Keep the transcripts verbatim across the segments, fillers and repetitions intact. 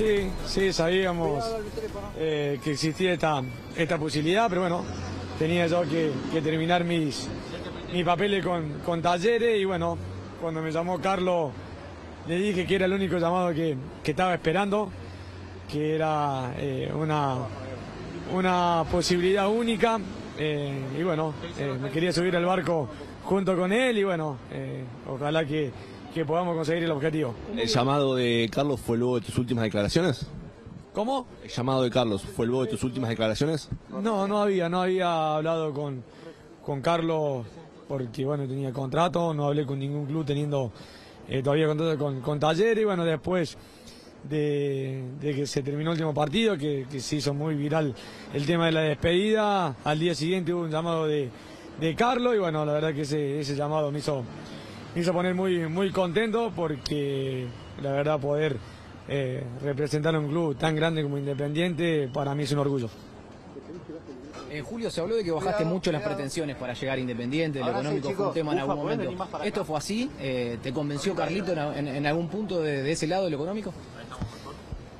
Sí, sí, sabíamos eh, que existía esta, esta posibilidad, pero bueno, tenía yo que, que terminar mis, mis papeles con, con Talleres y bueno, cuando me llamó Carlos le dije que era el único llamado que, que estaba esperando, que era eh, una, una posibilidad única eh, y bueno, eh, me quería subir al barco junto con él y bueno, eh, ojalá que, que podamos conseguir el objetivo. ¿El llamado de Carlos fue luego de tus últimas declaraciones? ¿Cómo? ¿El llamado de Carlos fue luego de tus últimas declaraciones? No, no había, no había hablado con, con Carlos porque bueno, tenía contrato, no hablé con ningún club teniendo eh, todavía contrato con, con Talleres y bueno, después de, de que se terminó el último partido, que, que se hizo muy viral el tema de la despedida, al día siguiente hubo un llamado de, de Carlos y bueno, la verdad que ese, ese llamado me hizo... Me hizo poner muy, muy contento porque la verdad poder eh, representar a un club tan grande como Independiente para mí es un orgullo. En julio se habló de que bajaste mucho las pretensiones para llegar a Independiente, lo económico fue un tema en algún momento. ¿Esto fue así? Eh, ¿Te convenció Carlito en, en algún punto de, de ese lado de lo económico?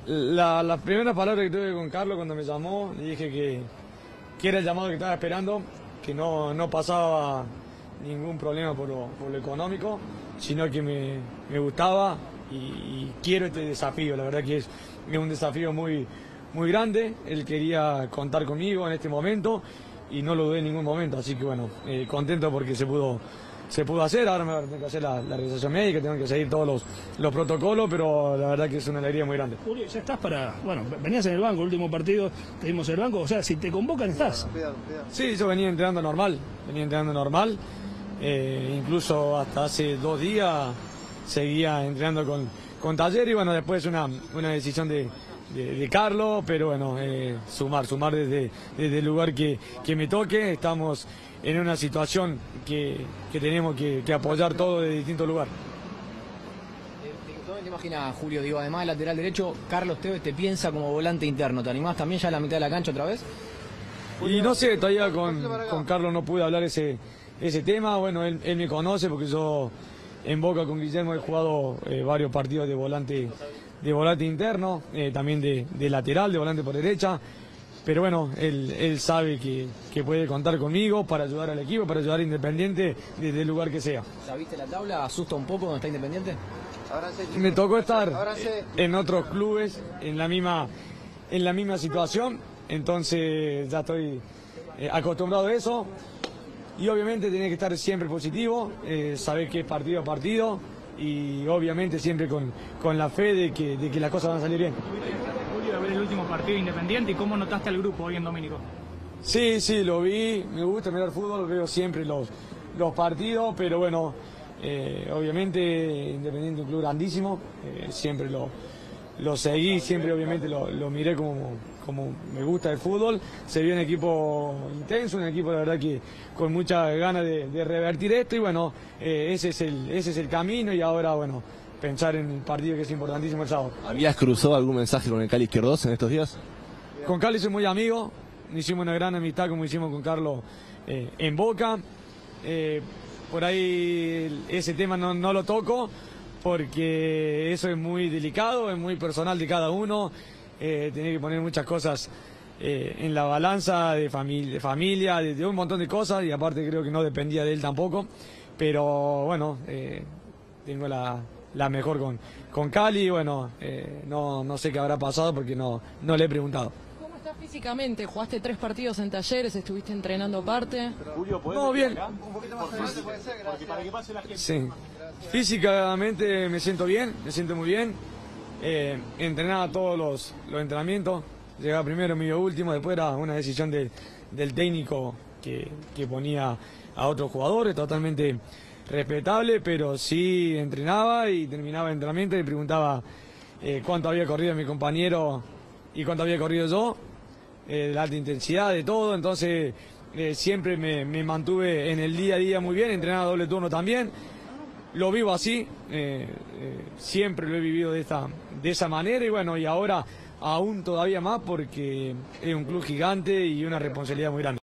La, la primera palabra que tuve con Carlos cuando me llamó, le dije que, que era el llamado que estaba esperando, que no, no pasaba ningún problema por lo, por lo económico, sino que me, me gustaba y, y quiero este desafío. La verdad que es, es un desafío muy, muy grande. Él quería contar conmigo en este momento y no lo dudé en ningún momento. Así que bueno, eh, contento porque se pudo, se pudo hacer. Ahora me tengo que hacer la, la realización médica, tengo que seguir todos los, los protocolos, pero la verdad que es una alegría muy grande. Julio, ya estás para... Bueno, venías en el banco, el último partido te dimos el banco. O sea, si te convocan, estás. Sí, yo venía entrenando normal, venía entrenando normal. Eh, incluso hasta hace dos días seguía entrenando con, con Taller y bueno, después una, una decisión de, de, de Carlos, pero bueno, eh, sumar, sumar desde, desde el lugar que, que me toque. Estamos en una situación que, que tenemos que, que apoyar todo de distintos lugares. ¿Te imaginas, Julio, digo, además de lateral derecho, Carlos Tevez te piensa como volante interno? ¿Te animás también ya a la mitad de la cancha otra vez? Y no sé, todavía con, con Carlos no pude hablar ese... Ese tema, bueno, él, él me conoce porque yo en Boca con Guillermo he jugado eh, varios partidos de volante de volante interno, eh, también de, de lateral, de volante por derecha. Pero bueno, él, él sabe que, que puede contar conmigo para ayudar al equipo, para ayudar a Independiente desde el lugar que sea. ¿Sabiste la tabla? ¿Asusta un poco donde está Independiente? Me tocó estar en otros clubes, en la misma, en la misma situación, entonces ya estoy eh, acostumbrado a eso. Y obviamente tenés que estar siempre positivo, eh, saber que es partido a partido y obviamente siempre con, con la fe de que, de que las cosas van a salir bien. ¿Tuviste el ver el último partido Independiente y cómo notaste al grupo hoy en Domínico? Sí, sí, lo vi, me gusta mirar fútbol, veo siempre los, los partidos, pero bueno, eh, obviamente Independiente es un club grandísimo, eh, siempre lo, lo seguí, siempre obviamente lo, lo miré como... como me gusta el fútbol. Se vio un equipo intenso, un equipo la verdad que con muchas ganas de, de revertir esto y bueno, eh, ese, es el, ese es el camino y ahora bueno, pensar en el partido que es importantísimo el sábado. ¿Habías cruzado algún mensaje con el Cali Izquierdo en estos días? Con Cali soy muy amigo, hicimos una gran amistad como hicimos con Carlos eh, en Boca, eh, por ahí ese tema no, no lo toco porque eso es muy delicado, es muy personal de cada uno. Eh, tener que poner muchas cosas eh, en la balanza de, famili de familia, de, de un montón de cosas y aparte creo que no dependía de él tampoco, pero bueno, eh, tengo la, la mejor con, con Cali, bueno, eh, no, no sé qué habrá pasado porque no, no le he preguntado. ¿Cómo estás físicamente? ¿Jugaste tres partidos en Talleres? ¿Estuviste entrenando aparte? No, bien. Sí. Físicamente me siento bien, me siento muy bien. Eh, entrenaba todos los, los entrenamientos, llegaba primero, medio último, después era una decisión de, del técnico que, que ponía a otros jugadores, totalmente respetable, pero sí entrenaba y terminaba el entrenamiento y preguntaba eh, cuánto había corrido mi compañero y cuánto había corrido yo, eh, la alta intensidad de todo, entonces eh, siempre me, me mantuve en el día a día muy bien, entrenaba doble turno también. Lo vivo así, eh, eh, siempre lo he vivido de esta, de esa manera y bueno, y ahora aún todavía más porque es un club gigante y una responsabilidad muy grande.